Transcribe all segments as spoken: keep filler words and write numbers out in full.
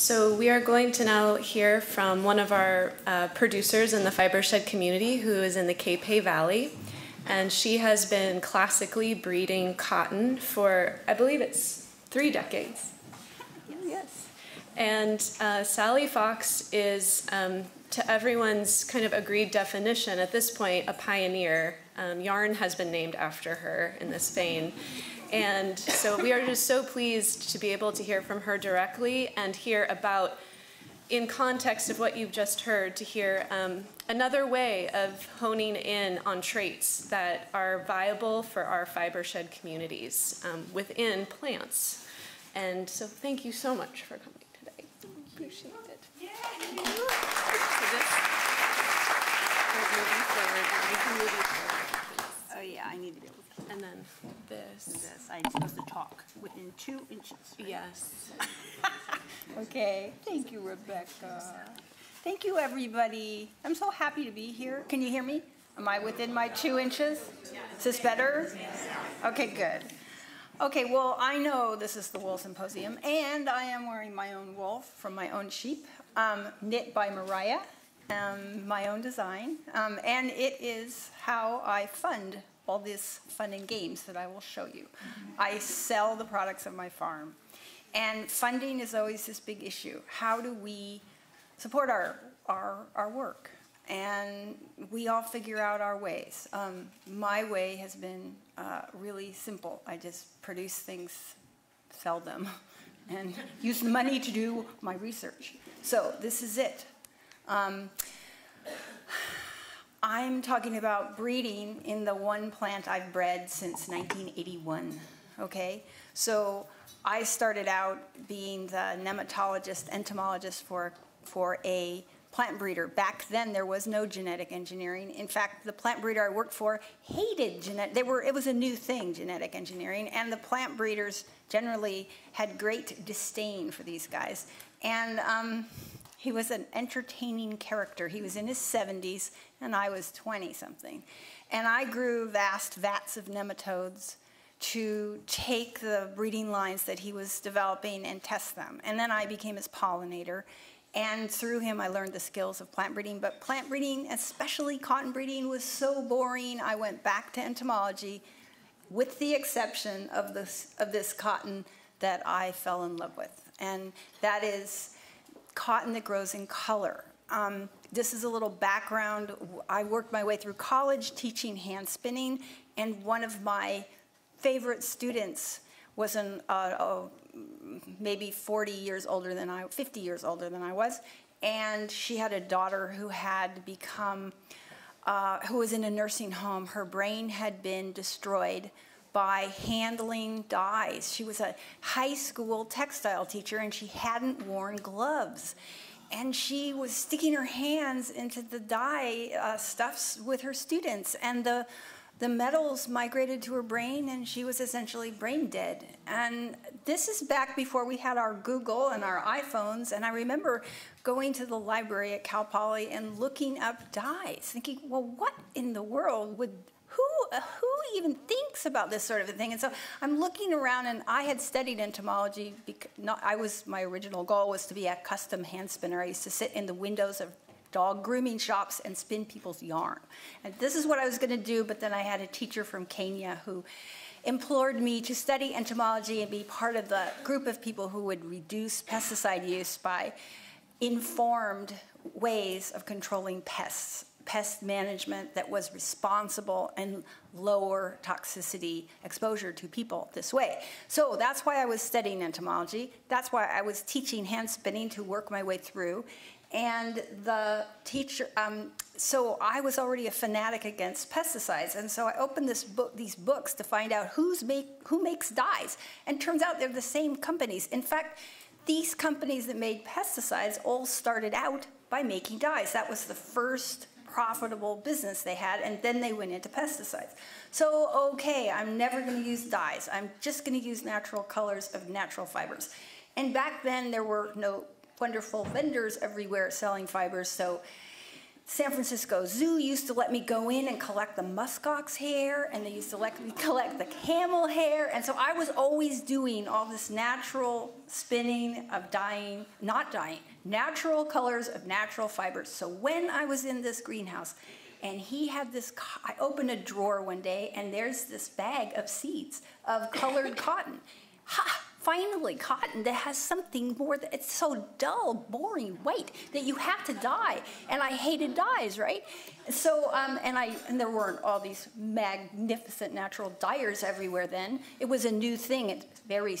So we are going to now hear from one of our uh, producers in the Fibershed community who is in the Capay Valley. And she has been classically breeding cotton for, I believe it's three decades. Yes. And uh, Sally Fox is, um, to everyone's kind of agreed definition at this point, a pioneer. Um, yarn has been named after her in this vein. And so we are just so pleased to be able to hear from her directly and hear about, in context of what you've just heard, to hear um, another way of honing in on traits that are viable for our Fibershed communities um, within plants. And so thank you so much for coming today. Appreciate it. Yeah. Oh yeah, I need to be able to. And then this. This. I'm supposed to talk within two inches. Right? Yes. Okay. Thank you, Rebecca. Thank you, everybody. I'm so happy to be here. Can you hear me? Am I within my two inches? Is this better? Okay, good. Okay, well, I know this is the Wool Symposium, and I am wearing my own wool from my own sheep, um, knit by Mariah, um, my own design, um, and it is how I fund all this fun and games that I will show you. I sell the products of my farm. And funding is always this big issue. How do we support our, our, our work? And we all figure out our ways. Um, my way has been uh, really simple. I just produce things, sell them, and use the money to do my research. So this is it. Um, I'm talking about breeding in the one plant I've bred since nineteen eighty-one, okay? So I started out being the nematologist, entomologist for, for a plant breeder. Back then, there was no genetic engineering. In fact, the plant breeder I worked for hated genetic, they were, it was a new thing, genetic engineering, and the plant breeders generally had great disdain for these guys. And, um, he was an entertaining character. He was in his seventies, and I was twenty-something. And I grew vast vats of nematodes to take the breeding lines that he was developing and test them. And then I became his pollinator. And through him, I learned the skills of plant breeding. But plant breeding, especially cotton breeding, was so boring. I went back to entomology, with the exception of this, of this cotton that I fell in love with. And that is cotton that grows in color. Um, this is a little background. I worked my way through college teaching hand spinning, and one of my favorite students was an, uh, oh, maybe forty years older than I, fifty years older than I was, and she had a daughter who had become, uh, who was in a nursing home. Her brain had been destroyed by handling dyes. She was a high school textile teacher, and she hadn't worn gloves. And she was sticking her hands into the dye uh, stuffs with her students, and the, the metals migrated to her brain, and she was essentially brain dead. And this is back before we had our Google and our iPhones, and I remember going to the library at Cal Poly and looking up dyes, thinking, well, what in the world would Who, who even thinks about this sort of a thing? And so I'm looking around, and I had studied entomology. Because not, I was, my original goal was to be a custom hand spinner. I used to sit in the windows of dog grooming shops and spin people's yarn. And this is what I was going to do, but then I had a teacher from Kenya who implored me to study entomology and be part of the group of people who would reduce pesticide use by informed ways of controlling pests. Pest management that was responsible and lower toxicity exposure to people this way. So that's why I was studying entomology. That's why I was teaching hand spinning to work my way through. And the teacher, um, so I was already a fanatic against pesticides. And so I opened this book, these books to find out who's make, who makes dyes. And turns out they're the same companies. In fact, these companies that made pesticides all started out by making dyes. That was the first profitable business they had, and then they went into pesticides. So, okay, I'm never going to use dyes. I'm just going to use natural colors of natural fibers. And back then, there were no wonderful vendors everywhere selling fibers, so San Francisco Zoo used to let me go in and collect the muskox hair, and they used to let me collect the camel hair. And so I was always doing all this natural spinning of dyeing, not dyeing, natural colors of natural fibers. So when I was in this greenhouse, and he had this, I opened a drawer one day, and there's this bag of seeds of colored cotton. Ha! Finally, cotton that has something more, that it's so dull, boring, white, that you have to dye. And I hated dyes, right? So, um, and, I, and there weren't all these magnificent natural dyers everywhere then. It was a new thing. It very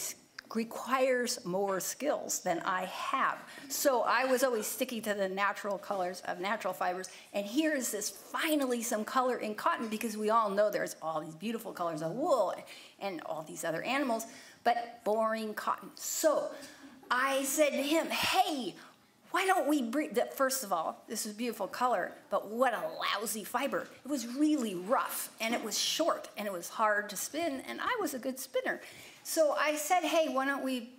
requires more skills than I have. So I was always sticking to the natural colors of natural fibers. And here is this, finally some color in cotton, because we all know there's all these beautiful colors of wool and all these other animals, but boring cotton. So I said to him, hey, why don't we bring that? First of all, this is beautiful color, but what a lousy fiber. It was really rough, and it was short, and it was hard to spin, and I was a good spinner. So I said, hey, why don't we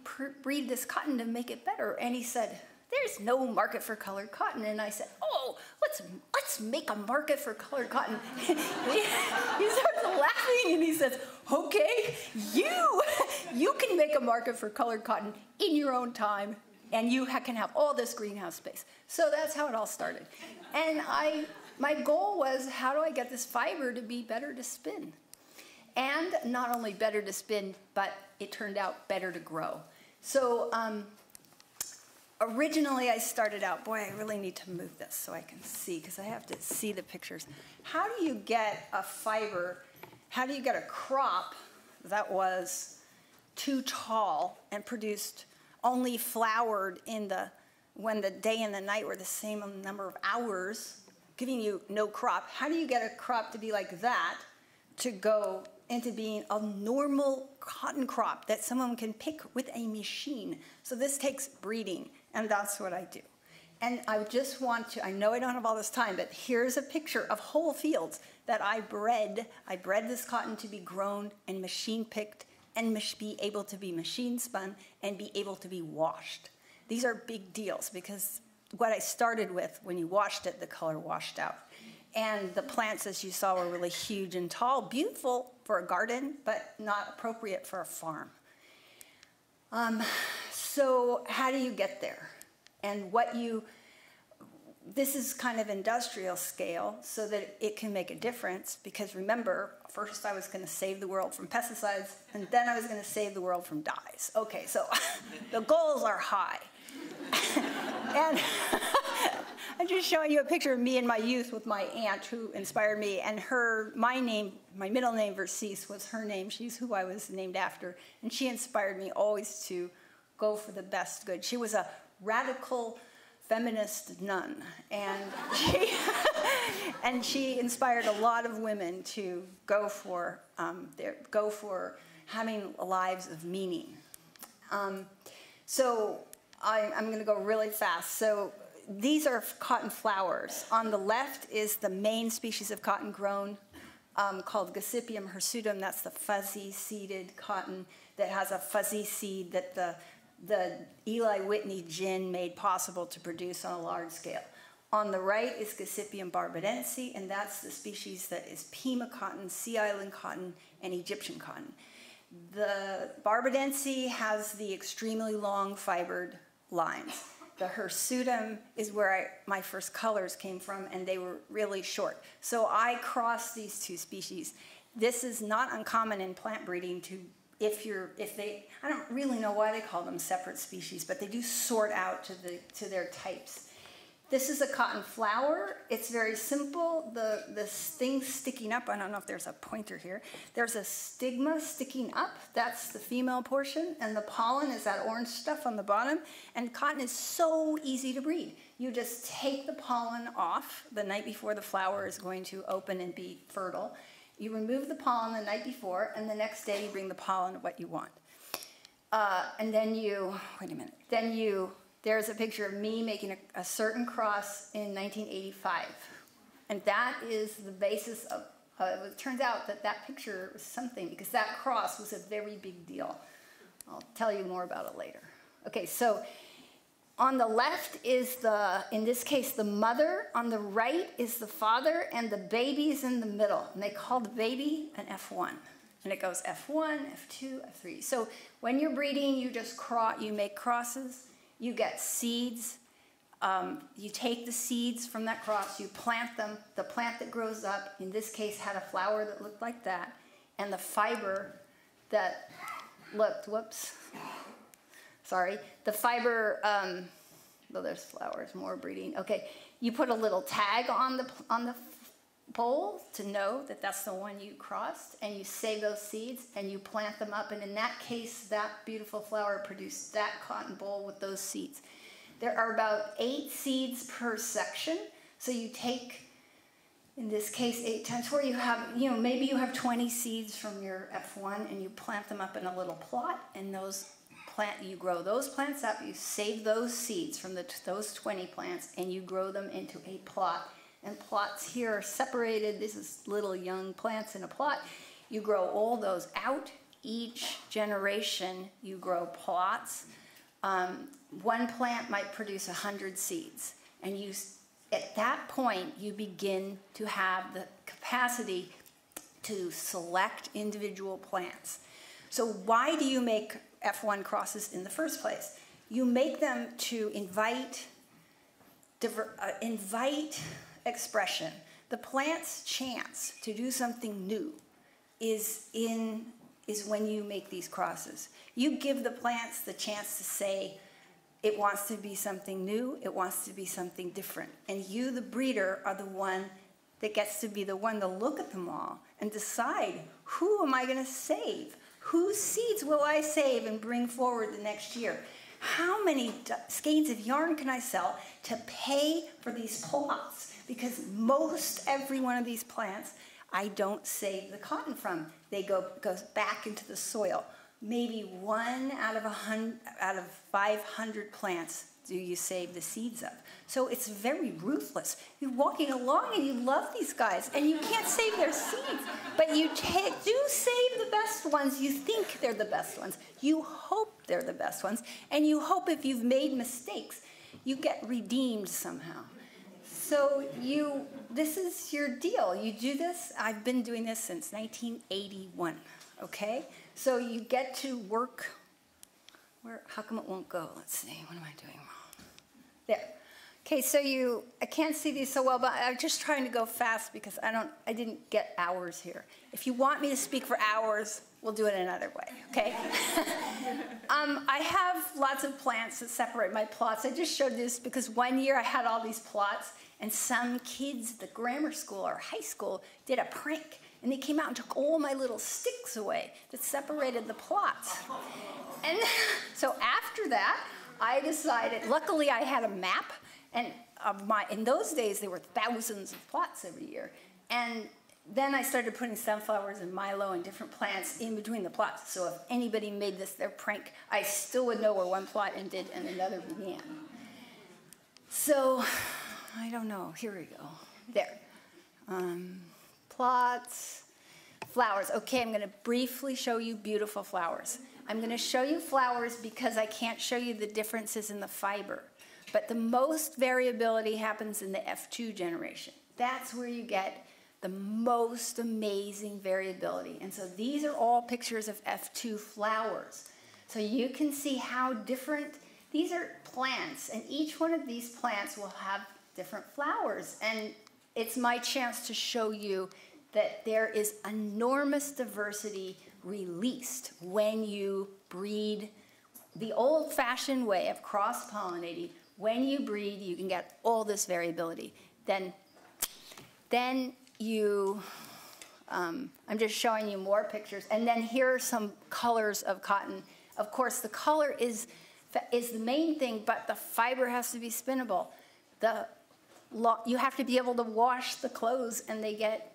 breed this cotton to make it better? And he said, there's no market for colored cotton. And I said, oh, let's, let's make a market for colored cotton. He starts laughing, and he says, okay, you, you can make a market for colored cotton in your own time, and you can have all this greenhouse space. So that's how it all started. And I, my goal was, how do I get this fiber to be better to spin? And not only better to spin, but it turned out better to grow. So um, originally I started out, boy, I really need to move this so I can see, because I have to see the pictures. How do you get a fiber, how do you get a crop that was too tall and produced only flowered in the, when the day and the night were the same number of hours, giving you no crop? How do you get a crop to be like that, to go into being a normal cotton crop that someone can pick with a machine? So this takes breeding, and that's what I do. And I just want to, I know I don't have all this time, but here's a picture of whole fields that I bred. I bred this cotton to be grown and machine picked and be able to be machine spun and be able to be washed. These are big deals, because what I started with, when you washed it, the color washed out. And the plants, as you saw, were really huge and tall, beautiful for a garden, but not appropriate for a farm. Um, so how do you get there? And what you, this is kind of industrial scale, so that it can make a difference, because remember, first I was going to save the world from pesticides, and then I was going to save the world from dyes. Okay, so the goals are high. And I'm just showing you a picture of me in my youth with my aunt, who inspired me, and her, my name, my middle name, Versace, was her name. She's who I was named after, and she inspired me always to go for the best good. She was a radical feminist nun, and she, and she inspired a lot of women to go for, um, their, go for having lives of meaning. Um, so I, I'm going to go really fast. So these are cotton flowers. On the left is the main species of cotton grown, um, called Gossypium hirsutum. That's the fuzzy seeded cotton that has a fuzzy seed that the the Eli Whitney gin made possible to produce on a large scale. On the right is Gossypium barbadense, and that's the species that is Pima cotton, Sea Island cotton, and Egyptian cotton. The barbadense has the extremely long fibered lines. The hirsutum is where I, my first colors came from, and they were really short. So I crossed these two species. This is not uncommon in plant breeding to If you're, if they, I don't really know why they call them separate species, but they do sort out to the to their types. This is a cotton flower. It's very simple. The the thing sticking up. I don't know if there's a pointer here. There's a stigma sticking up. That's the female portion, and the pollen is that orange stuff on the bottom. And cotton is so easy to breed. You just take the pollen off the night before the flower is going to open and be fertile. You remove the pollen the night before, and the next day you bring the pollen to what you want. Uh, and then you, wait a minute, then you, there's a picture of me making a, a certain cross in nineteen eighty-five. And that is the basis of, uh, it turns out that that picture was something, because that cross was a very big deal. I'll tell you more about it later. Okay, so On the left is the, in this case, the mother. On the right is the father, and the baby is in the middle. And they call the baby an F one. And it goes F one, F two, F three. So when you're breeding, you just cross, you make crosses. You get seeds. Um, you take the seeds from that cross. You plant them. The plant that grows up, in this case, had a flower that looked like that, and the fiber that looked, whoops. Sorry, the fiber, um, well, there's flowers, more breeding. Okay, you put a little tag on the on the pole to know that that's the one you crossed, and you save those seeds, and you plant them up. And in that case, that beautiful flower produced that cotton bowl with those seeds. There are about eight seeds per section, so you take, in this case, eight times four, you have, you know, maybe you have twenty seeds from your F one, and you plant them up in a little plot, and those plant, you grow those plants up, you save those seeds from the, those twenty plants, and you grow them into a plot. And plots here are separated. This is little young plants in a plot. You grow all those out. Each generation you grow plots. Um, one plant might produce one hundred seeds. And you, at that point, you begin to have the capacity to select individual plants. So why do you make F one crosses in the first place? You make them to invite, diver, uh, invite expression. The plant's chance to do something new is, in, is when you make these crosses. You give the plants the chance to say, it wants to be something new, it wants to be something different. And you, the breeder, are the one that gets to be the one to look at them all and decide, who am I going to save? Whose seeds will I save and bring forward the next year? How many skeins of yarn can I sell to pay for these plots? Because most every one of these plants, I don't save the cotton from. They go goes back into the soil. Maybe one out of a hundred, out of five hundred plants do you save the seeds of. So it's very ruthless. You're walking along and you love these guys and you can't save their seeds, but you do save the best ones. You think they're the best ones. You hope they're the best ones. And you hope if you've made mistakes, you get redeemed somehow. So you, this is your deal. You do this. I've been doing this since nineteen eighty-one, okay? So you get to work. Where, how come it won't go? Let's see, what am I doing wrong? There. Okay, so you, I can't see these so well, but I'm just trying to go fast because I don't, I didn't get hours here. If you want me to speak for hours, we'll do it another way, okay? um, I have lots of plants that separate my plots. I just showed this because one year I had all these plots, and some kids at the grammar school or high school did a prank. And they came out and took all my little sticks away that separated the plots. And so after that, I decided, luckily I had a map, and of my, in those days there were thousands of plots every year. And then I started putting sunflowers and milo and different plants in between the plots. So if anybody made this their prank, I still would know where one plot ended and another began. So, I don't know, here we go, there. Um, Plots, flowers. Okay, I'm going to briefly show you beautiful flowers. I'm going to show you flowers because I can't show you the differences in the fiber. But the most variability happens in the F two generation. That's where you get the most amazing variability. And so these are all pictures of F two flowers. So you can see how different, these are plants, and each one of these plants will have different flowers. And it's my chance to show you that there is enormous diversity released when you breed the old-fashioned way of cross-pollinating. When you breed, you can get all this variability. Then, then you, um, I'm just showing you more pictures. And then here are some colors of cotton. Of course, the color is, is the main thing, but the fiber has to be spinnable. The You have to be able to wash the clothes, and they get,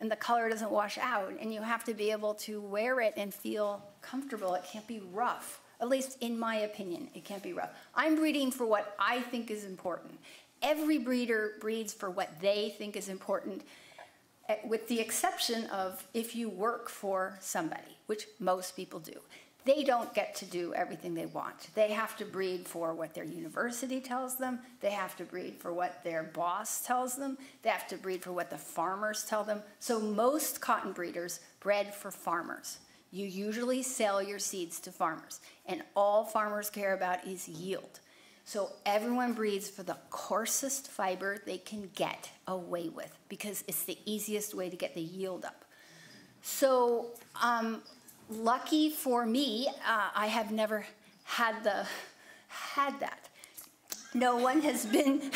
and the color doesn't wash out. And you have to be able to wear it and feel comfortable. It can't be rough. At least in my opinion, it can't be rough. I'm breeding for what I think is important. Every breeder breeds for what they think is important, with the exception of if you work for somebody, which most people do. they don't get to do everything they want. They have to breed for what their university tells them. They have to breed for what their boss tells them. They have to breed for what the farmers tell them. So most cotton breeders bred for farmers. You usually sell your seeds to farmers, and all farmers care about is yield. So everyone breeds for the coarsest fiber they can get away with because it's the easiest way to get the yield up. So um, lucky for me, uh, I have never had the had that. No one has been.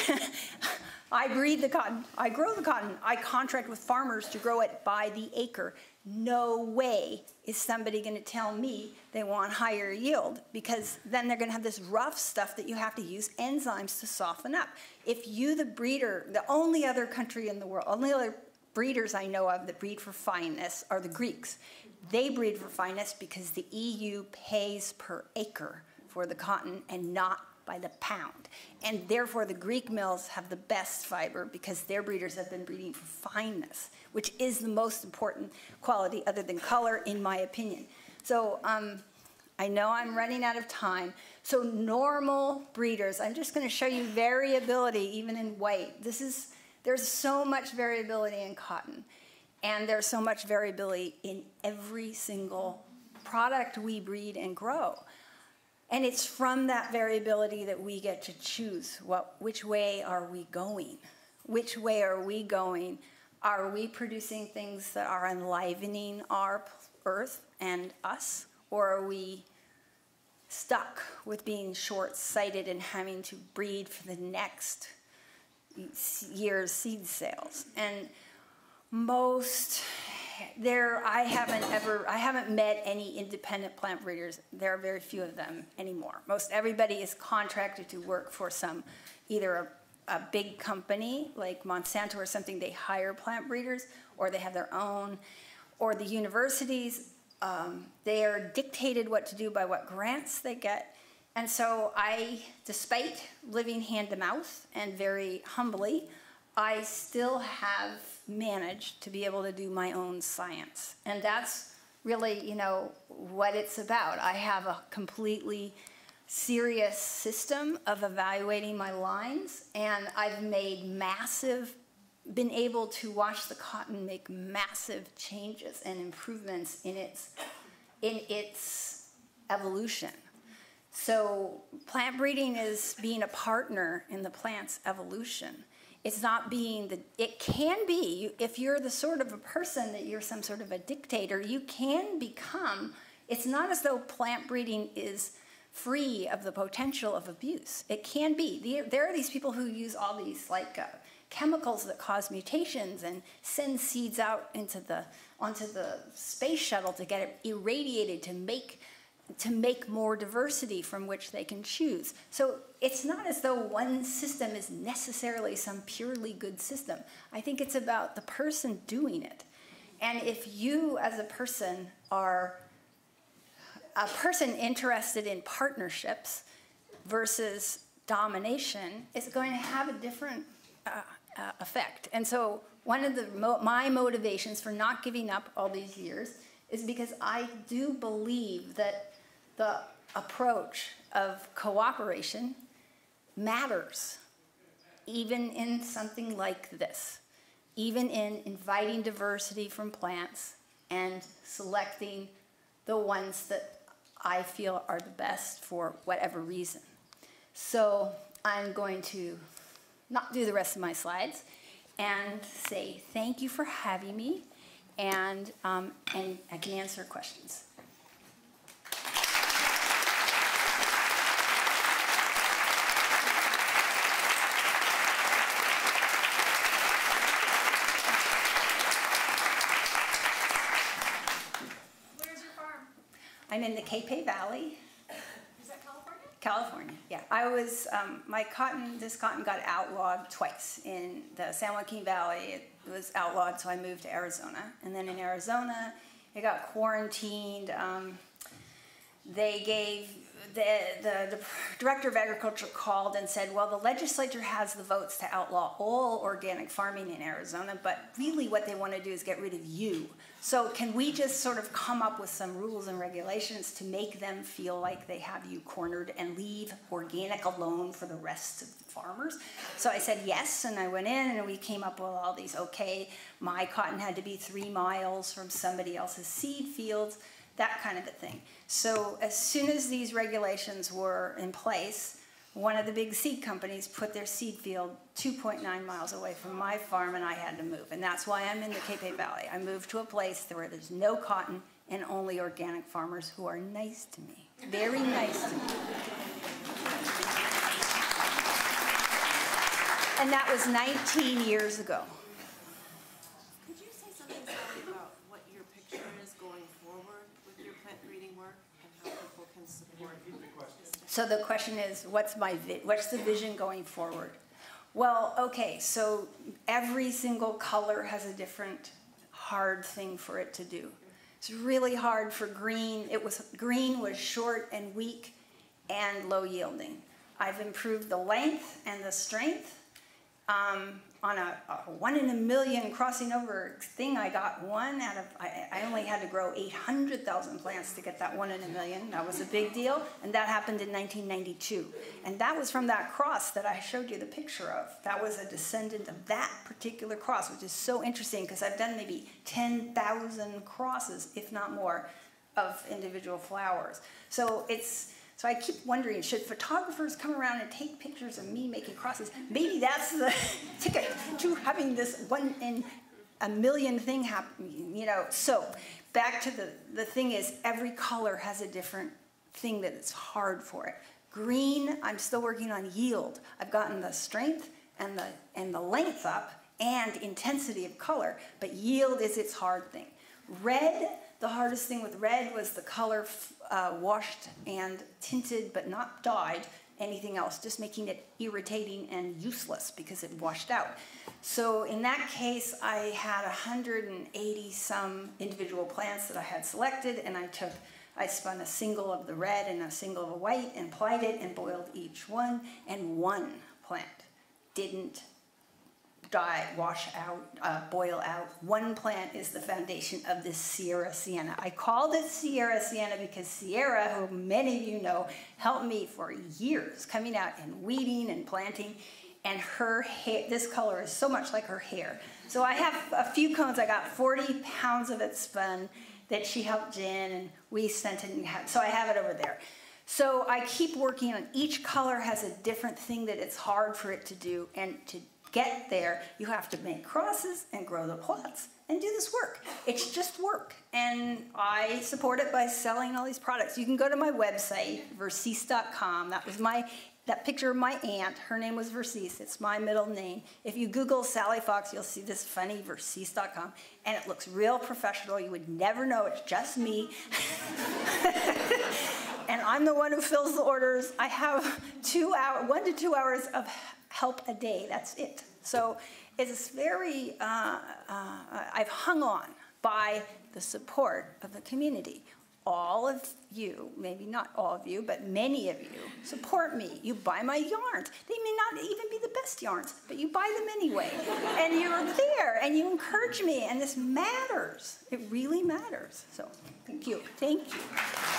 I breed the cotton. I grow the cotton. I contract with farmers to grow it by the acre. No way is somebody going to tell me they want higher yield, because then they're going to have this rough stuff that you have to use enzymes to soften up. If you, the breeder, the only other country in the world, only other breeders I know of that breed for fineness are the Greeks. They breed for fineness because the E U pays per acre for the cotton and not by the pound. And therefore the Greek mills have the best fiber because their breeders have been breeding for fineness, which is the most important quality other than color, in my opinion. So um, I know I'm running out of time. So normal breeders, I'm just gonna show you variability even in white. This is, there's so much variability in cotton, and there's so much variability in every single product we breed and grow. And it's from that variability that we get to choose what, which way are we going? Which way are we going? Are we producing things that are enlivening our earth and us? Or are we stuck with being short-sighted and having to breed for the next year's seed sales? And most... There, I haven't ever, I haven't met any independent plant breeders. There are very few of them anymore. Most everybody is contracted to work for some, either a, a big company like Monsanto or something. They hire plant breeders, or they have their own, or the universities. Um, they are dictated what to do by what grants they get. And so I, despite living hand to mouth and very humbly, I still have managed to be able to do my own science. And that's really, you know, what it's about. I have a completely serious system of evaluating my lines, and I've made massive, been able to watch the cotton make massive changes and improvements in its, in its evolution. So plant breeding is being a partner in the plant's evolution. It's not being the, it can be, if you're the sort of a person that you're some sort of a dictator, you can become, it's not as though plant breeding is free of the potential of abuse. It can be. There are these people who use all these like uh, chemicals that cause mutations and send seeds out into the, onto the space shuttle to get it irradiated to make to make more diversity from which they can choose. So it's not as though one system is necessarily some purely good system. I think it's about the person doing it. And if you as a person are a person interested in partnerships versus domination, it's going to have a different uh, uh, effect. And so one of the mo my motivations for not giving up all these years is because I do believe that the approach of cooperation matters, even in something like this, even in inviting diversity from plants and selecting the ones that I feel are the best for whatever reason. So I'm going to not do the rest of my slides and say thank you for having me, and um, and I can answer questions. I'm in the Capay Valley. Is that California? California, yeah. I was, um, my cotton, this cotton got outlawed twice. In the San Joaquin Valley, it was outlawed, so I moved to Arizona. And then in Arizona, it got quarantined. Um, they gave, the, the, the Director of Agriculture called and said, well, the legislature has the votes to outlaw all organic farming in Arizona, but really what they want to do is get rid of you. So can we just sort of come up with some rules and regulations to make them feel like they have you cornered and leave organic alone for the rest of the farmers? So I said yes, and I went in and we came up with all these, okay, my cotton had to be three miles from somebody else's seed fields, that kind of a thing. So as soon as these regulations were in place, one of the big seed companies put their seed field two point nine miles away from my farm, and I had to move. And that's why I'm in the Capay Valley. I moved to a place where there's no cotton and only organic farmers who are nice to me, very nice to me. And that was nineteen years ago. Could you say something, Sally, about what your picture is going forward with your plant breeding work and how people can support this? So the question is, what's my vi what's the vision going forward? Well, okay, so every single color has a different hard thing for it to do. It's really hard for green. It was green was short and weak and low yielding. I've improved the length and the strength. Um, on a, a one in a million crossing over thing, I got one out of, I, I only had to grow eight hundred thousand plants to get that one in a million. That was a big deal, and that happened in nineteen ninety-two. And that was from that cross that I showed you the picture of. That was a descendant of that particular cross, which is so interesting because I've done maybe ten thousand crosses, if not more, of individual flowers. So it's, So I keep wondering, should photographers come around and take pictures of me making crosses? Maybe that's the ticket to having this one in a million thing happen, you know. So back to the, the thing is, every color has a different thing that it's hard for it. Green, I'm still working on yield. I've gotten the strength and the, and the length up and intensity of color, but yield is its hard thing. Red, the hardest thing with red was the color uh, washed and tinted but not dyed anything else, just making it irritating and useless because it washed out. So in that case, I had one hundred eighty some individual plants that I had selected, and I took, I spun a single of the red and a single of the white and plied it and boiled each one, and one plant didn't dye, wash out, uh, boil out. One plant is the foundation of this Sierra Sienna. I called it Sierra Sienna because Sierra, who many of you know, helped me for years, coming out and weeding and planting, and her hair, this color is so much like her hair. So I have a few cones. I got forty pounds of it spun that she helped in, and we sent it, and had, so I have it over there. So I keep working on, each color has a different thing that it's hard for it to do, and to get there, you have to make crosses and grow the plots and do this work. It's just work, and I support it by selling all these products. You can go to my website, versease dot com. That was my, that picture of my aunt. Her name was Versace. It's my middle name. If you Google Sally Fox, you'll see this funny versease dot com, and it looks real professional. You would never know it's just me. And I'm the one who fills the orders. I have two hour, one to two hours of help a day, that's it. So it's very, uh, uh, I've hung on by the support of the community. All of you, maybe not all of you, but many of you support me. You buy my yarns. They may not even be the best yarns, but you buy them anyway. And you're there, and you encourage me, and this matters. It really matters. So thank you, thank you.